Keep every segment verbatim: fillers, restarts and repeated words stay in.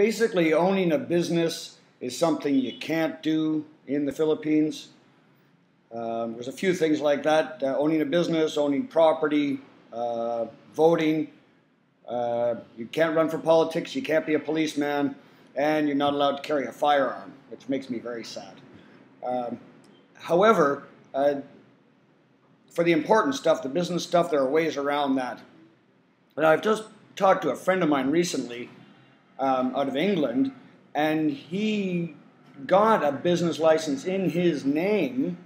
Basically, owning a business is something you can't do in the Philippines. Um, there's a few things like that, uh, owning a business, owning property, uh, voting. Uh, you can't run for politics, you can't be a policeman, and you're not allowed to carry a firearm, which makes me very sad. Um, however, uh, for the important stuff, the business stuff, there are ways around that. And I've just talked to a friend of mine recently um, out of England, and he got a business license in his name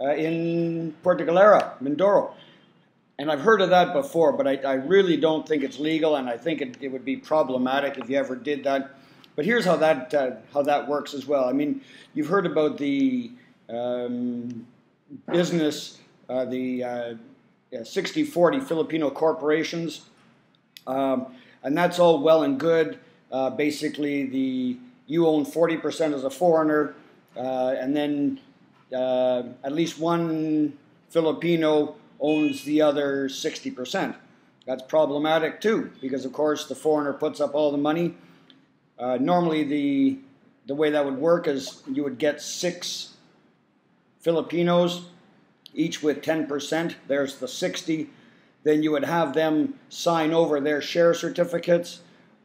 Uh, in Puerto Galera, Mindoro. And I've heard of that before, but I, I really don't think it's legal, and I think it, it would be problematic if you ever did that. But here's how that, uh, how that works as well. I mean, you've heard about the um, business, uh, the sixty forty uh, Filipino corporations, um, and that's all well and good. Uh, basically, the you own forty percent as a foreigner, uh, and then Uh, at least one Filipino owns the other sixty percent. That's problematic too, because of course the foreigner puts up all the money. Uh, normally the, the way that would work is you would get six Filipinos, each with ten percent. There's the sixty. Then you would have them sign over their share certificates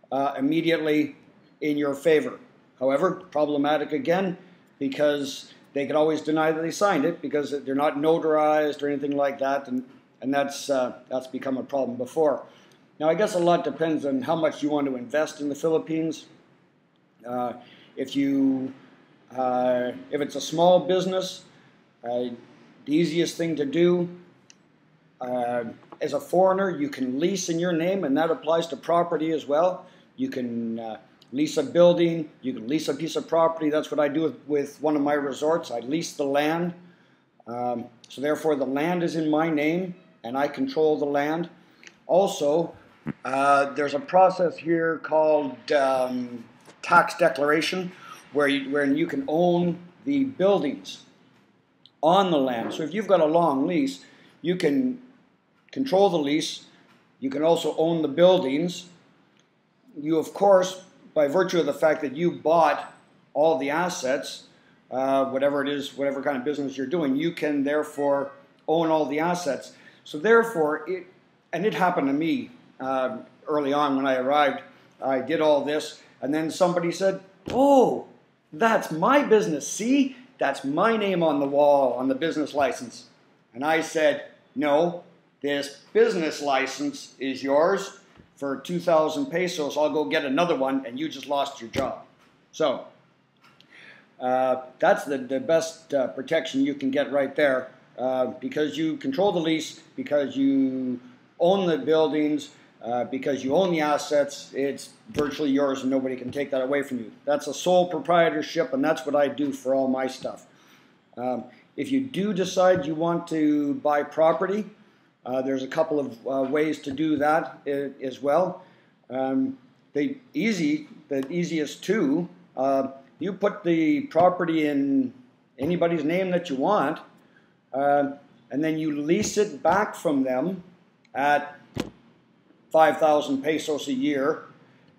uh, immediately in your favor. However, problematic again, because they could always deny that they signed it because they're not notarized or anything like that, and, and that's, uh, that's become a problem before. Now, I guess a lot depends on how much you want to invest in the Philippines. Uh, if, you, uh, if it's a small business, uh, the easiest thing to do uh, as a foreigner, you can lease in your name, and that applies to property as well. You can uh, lease a building, you can lease a piece of property. That's what I do with, with one of my resorts. I lease the land. Um, so therefore the land is in my name and I control the land. Also, uh, there's a process here called um, tax declaration where you, where you can own the buildings on the land. So if you've got a long lease, you can control the lease. You can also own the buildings. You, of course, by virtue of the fact that you bought all the assets, uh, whatever it is, whatever kind of business you're doing, you can therefore own all the assets. So therefore, it, and it happened to me uh, early on when I arrived, I did all this, and then somebody said, oh, that's my business, see? That's my name on the wall, on the business license. And I said, no, this business license is yours. For two thousand pesos, I'll go get another one, and you just lost your job. So uh, that's the, the best uh, protection you can get right there, uh, because you control the lease, because you own the buildings, uh, because you own the assets. It's virtually yours, and nobody can take that away from you. That's a sole proprietorship, and that's what I do for all my stuff. Um, if you do decide you want to buy property, Uh, there's a couple of uh, ways to do that uh, as well. Um, the, easy, the easiest two, uh, you put the property in anybody's name that you want, uh, and then you lease it back from them at five thousand pesos a year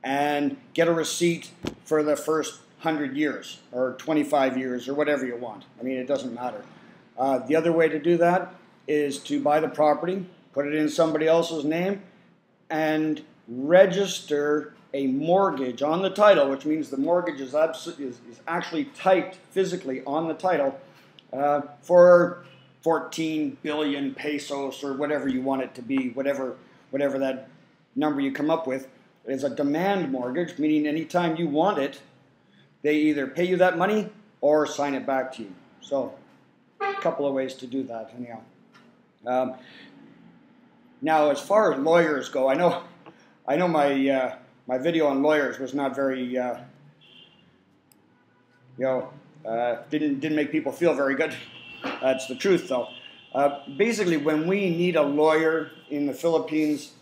and get a receipt for the first one hundred years or twenty-five years or whatever you want. I mean, it doesn't matter. Uh, the other way to do that is to buy the property, put it in somebody else's name, and register a mortgage on the title, which means the mortgage is, is, is actually typed physically on the title uh, for fourteen billion pesos or whatever you want it to be, whatever, whatever that number you come up with. It is a demand mortgage, meaning anytime you want it, they either pay you that money or sign it back to you. So a couple of ways to do that, anyhow. Um, now, as far as lawyers go, I know, I know my uh, my video on lawyers was not very, uh, you know, uh, didn't didn't make people feel very good. That's the truth, though. Uh, basically, when we need a lawyer in the Philippines,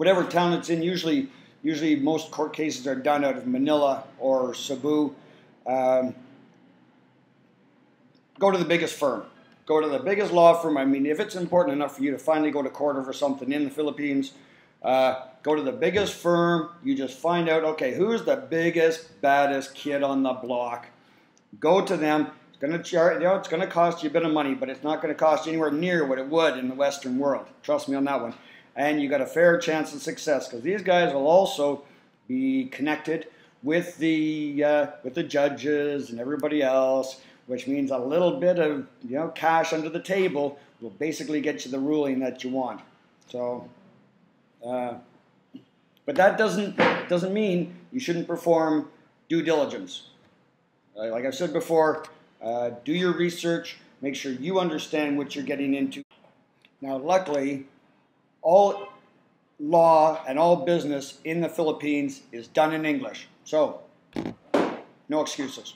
whatever town it's in, usually usually most court cases are done out of Manila or Cebu. Um, go to the biggest firm. Go to the biggest law firm. I mean, if it's important enough for you to finally go to court over something in the Philippines, Uh, go to the biggest firm. You just find out, okay, who's the biggest, baddest kid on the block? Go to them. It's going to charge, you know, it's going to cost you a bit of money, but it's not going to cost you anywhere near what it would in the Western world. Trust me on that one. And you got a fair chance of success because these guys will also be connected with the uh, with the judges and everybody else, which means a little bit of you know cash under the table will basically get you the ruling that you want. So, uh, but that doesn't doesn't mean you shouldn't perform due diligence. Uh, like I've said before, uh, do your research. Make sure you understand what you're getting into. Now, luckily, all law and all business in the Philippines is done in English. So, no excuses.